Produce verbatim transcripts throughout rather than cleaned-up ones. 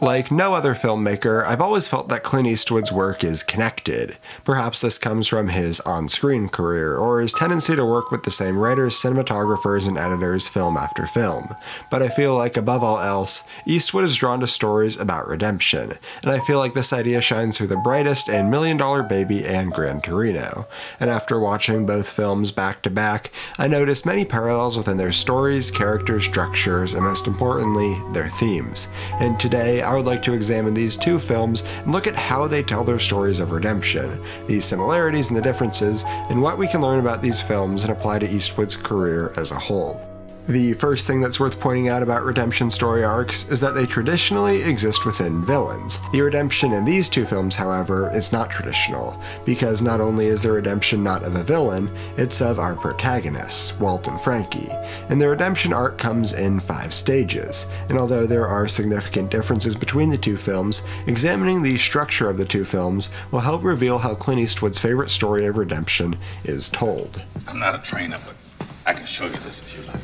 Like no other filmmaker, I've always felt that Clint Eastwood's work is connected. Perhaps this comes from his on-screen career, or his tendency to work with the same writers, cinematographers, and editors film after film. But I feel like, above all else, Eastwood is drawn to stories about redemption, and I feel like this idea shines through the brightest in Million Dollar Baby and Gran Torino. And after watching both films back to back, I noticed many parallels within their stories, characters, structures, and most importantly, their themes. And today, I would like to examine these two films and look at how they tell their stories of redemption, these similarities and the differences, and what we can learn about these films and apply to Eastwood's career as a whole. The first thing that's worth pointing out about redemption story arcs is that they traditionally exist within villains. The redemption in these two films, however, is not traditional, because not only is the redemption not of a villain, it's of our protagonists, Walt and Frankie, and the redemption arc comes in five stages, and although there are significant differences between the two films, examining the structure of the two films will help reveal how Clint Eastwood's favorite story of redemption is told. I'm not a trainer, but I can show you this if you like.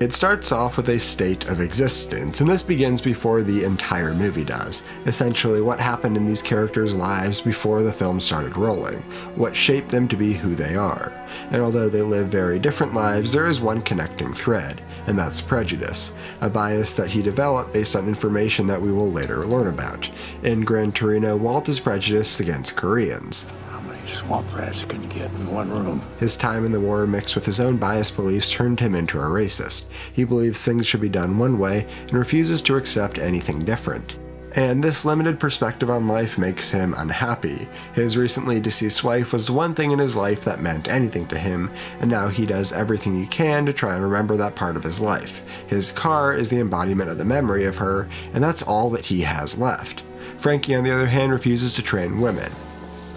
It starts off with a state of existence, and this begins before the entire movie does. Essentially, what happened in these characters' lives before the film started rolling, what shaped them to be who they are. And although they live very different lives, there is one connecting thread, and that's prejudice, a bias that he developed based on information that we will later learn about. In Gran Torino, Walt is prejudiced against Koreans. Swamp rats can you get in one room? His time in the war mixed with his own biased beliefs turned him into a racist. He believes things should be done one way and refuses to accept anything different. And this limited perspective on life makes him unhappy. His recently deceased wife was the one thing in his life that meant anything to him, and now he does everything he can to try and remember that part of his life. His car is the embodiment of the memory of her, and that's all that he has left. Frankie, on the other hand, refuses to train women.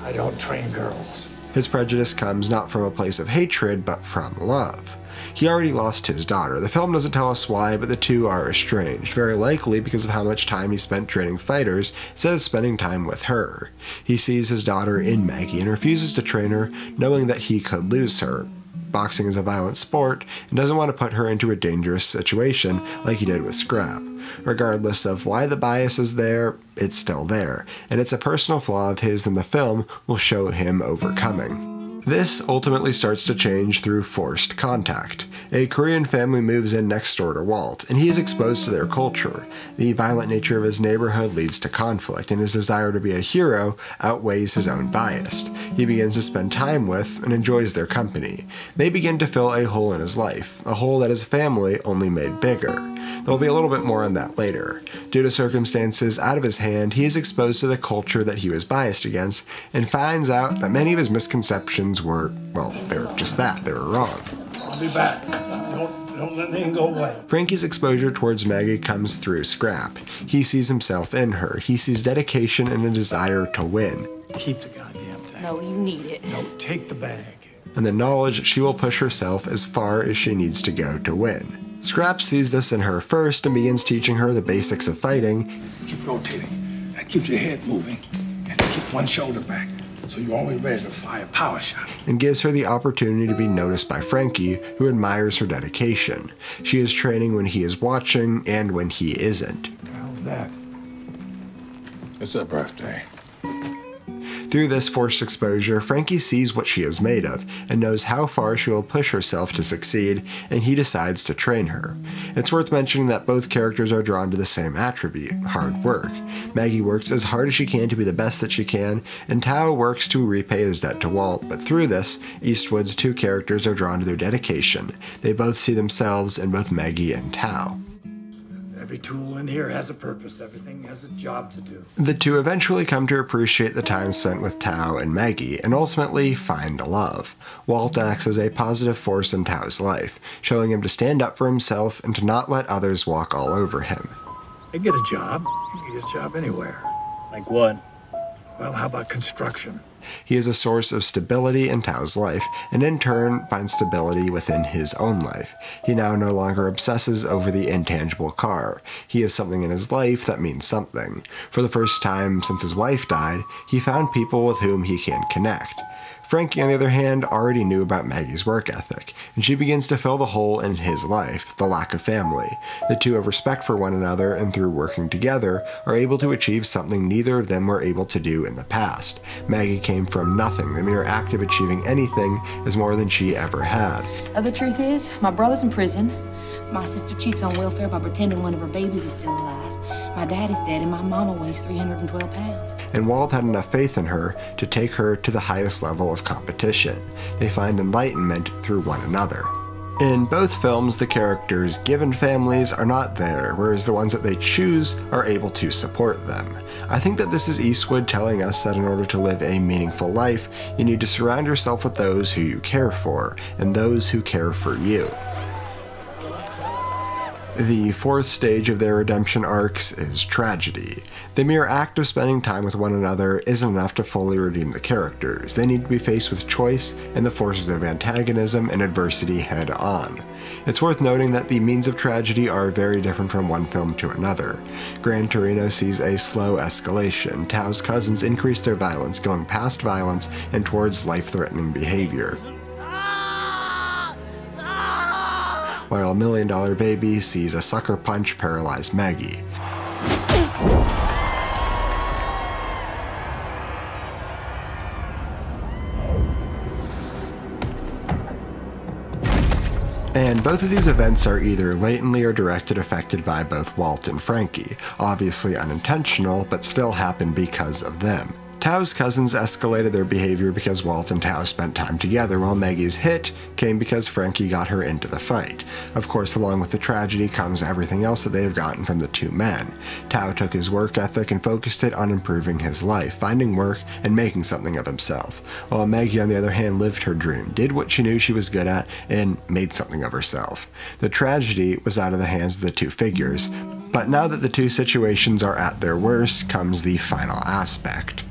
I don't train girls. His prejudice comes not from a place of hatred, but from love. He already lost his daughter. The film doesn't tell us why, but the two are estranged, very likely because of how much time he spent training fighters instead of spending time with her. He sees his daughter in Maggie and refuses to train her, knowing that he could lose her. Boxing is a violent sport and doesn't want to put her into a dangerous situation like he did with Scrap. Regardless of why the bias is there, it's still there, and it's a personal flaw of his, and the film will show him overcoming. This ultimately starts to change through forced contact. A Korean family moves in next door to Walt, and he is exposed to their culture. The violent nature of his neighborhood leads to conflict, and his desire to be a hero outweighs his own bias. He begins to spend time with and enjoys their company. They begin to fill a hole in his life, a hole that his family only made bigger. There'll be a little bit more on that later. Due to circumstances out of his hand, he is exposed to the culture that he was biased against, and finds out that many of his misconceptions were, well, they were just that, they were wrong. I'll be back. Don't, don't let me go away. Frankie's exposure towards Maggie comes through Scrap. He sees himself in her. He sees dedication and a desire to win. Keep the goddamn thing. No, you need it. No, take the bag. And the knowledge she will push herself as far as she needs to go to win. Scrap sees this in her first and begins teaching her the basics of fighting. Keep rotating. That keeps your head moving. And keep one shoulder back. So you're always ready to fire a power shot. And gives her the opportunity to be noticed by Frankie, who admires her dedication. She is training when he is watching and when he isn't. How's that? It's her birthday. Through this forced exposure, Frankie sees what she is made of and knows how far she will push herself to succeed, and he decides to train her. It's worth mentioning that both characters are drawn to the same attribute, hard work. Maggie works as hard as she can to be the best that she can, and Tao works to repay his debt to Walt, but through this, Eastwood's two characters are drawn to their dedication. They both see themselves in both Maggie and Tao. Every tool in here has a purpose. Everything has a job to do. The two eventually come to appreciate the time spent with Tao and Maggie, and ultimately find a love. Walt acts as a positive force in Tao's life, showing him to stand up for himself and to not let others walk all over him. I get a job. You get a job anywhere. Like what? Well, how about construction? He is a source of stability in Tao's life, and in turn finds stability within his own life. He now no longer obsesses over the intangible car. He has something in his life that means something. For the first time since his wife died, he found people with whom he can connect. Frankie, on the other hand, already knew about Maggie's work ethic, and she begins to fill the hole in his life, the lack of family. The two, of respect for one another and through working together, are able to achieve something neither of them were able to do in the past. Maggie came from nothing. The mere act of achieving anything is more than she ever had. The truth is, my brother's in prison. My sister cheats on welfare by pretending one of her babies is still alive. My dad is dead and my mama weighs three hundred twelve pounds. And Walt had enough faith in her to take her to the highest level of competition. They find enlightenment through one another. In both films, the characters' given families are not there, whereas the ones that they choose are able to support them. I think that this is Eastwood telling us that in order to live a meaningful life, you need to surround yourself with those who you care for, and those who care for you. The fourth stage of their redemption arcs is tragedy. The mere act of spending time with one another isn't enough to fully redeem the characters. They need to be faced with choice and the forces of antagonism and adversity head on. It's worth noting that the means of tragedy are very different from one film to another. Gran Torino sees a slow escalation. Tao's cousins increase their violence, going past violence and towards life-threatening behavior, while Million Dollar Baby sees a sucker punch paralyze Maggie. And both of these events are either latently or directly affected by both Walt and Frankie, obviously unintentional, but still happen because of them. Tao's cousins escalated their behavior because Walt and Tao spent time together, while Maggie's hit came because Frankie got her into the fight. Of course, along with the tragedy comes everything else that they have gotten from the two men. Tao took his work ethic and focused it on improving his life, finding work and making something of himself, while Maggie, on the other hand, lived her dream, did what she knew she was good at, and made something of herself. The tragedy was out of the hands of the two figures, but now that the two situations are at their worst comes the final aspect.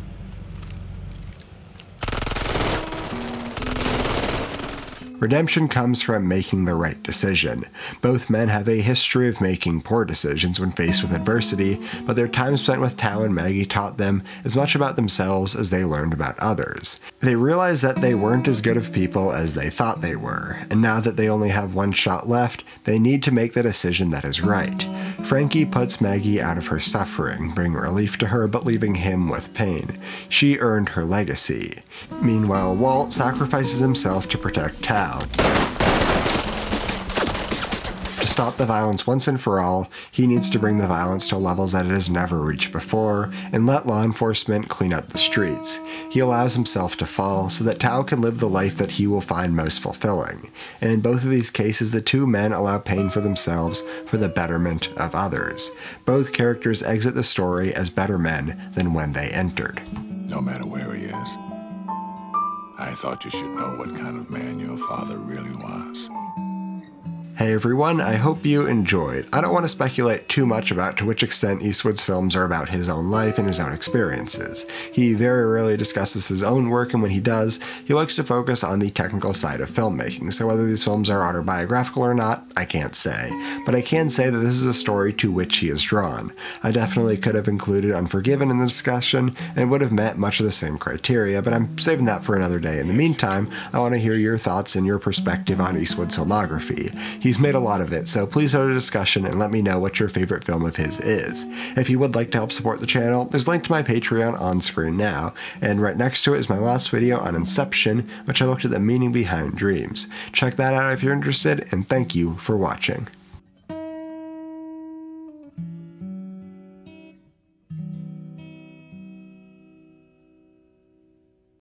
Redemption comes from making the right decision. Both men have a history of making poor decisions when faced with adversity, but their time spent with Tao and Maggie taught them as much about themselves as they learned about others. They realized that they weren't as good of people as they thought they were, and now that they only have one shot left, they need to make the decision that is right. Frankie puts Maggie out of her suffering, bringing relief to her but leaving him with pain. She earned her legacy. Meanwhile, Walt sacrifices himself to protect Tao. To stop the violence once and for all, he needs to bring the violence to levels that it has never reached before, and let law enforcement clean up the streets. He allows himself to fall so that Tao can live the life that he will find most fulfilling. And in both of these cases, the two men allow pain for themselves for the betterment of others. Both characters exit the story as better men than when they entered. No matter where he is, I thought you should know what kind of man your father really was. Hey everyone, I hope you enjoyed. I don't want to speculate too much about to which extent Eastwood's films are about his own life and his own experiences. He very rarely discusses his own work, and when he does, he likes to focus on the technical side of filmmaking, so whether these films are autobiographical or not, I can't say. But I can say that this is a story to which he is drawn. I definitely could have included Unforgiven in the discussion, and would have met much of the same criteria, but I'm saving that for another day. In the meantime, I want to hear your thoughts and your perspective on Eastwood's filmography. He's made a lot of it, so please start a discussion and let me know what your favorite film of his is. If you would like to help support the channel, there's a link to my Patreon on screen now, and right next to it is my last video on Inception, which I looked at the meaning behind dreams. Check that out if you're interested, and thank you for watching.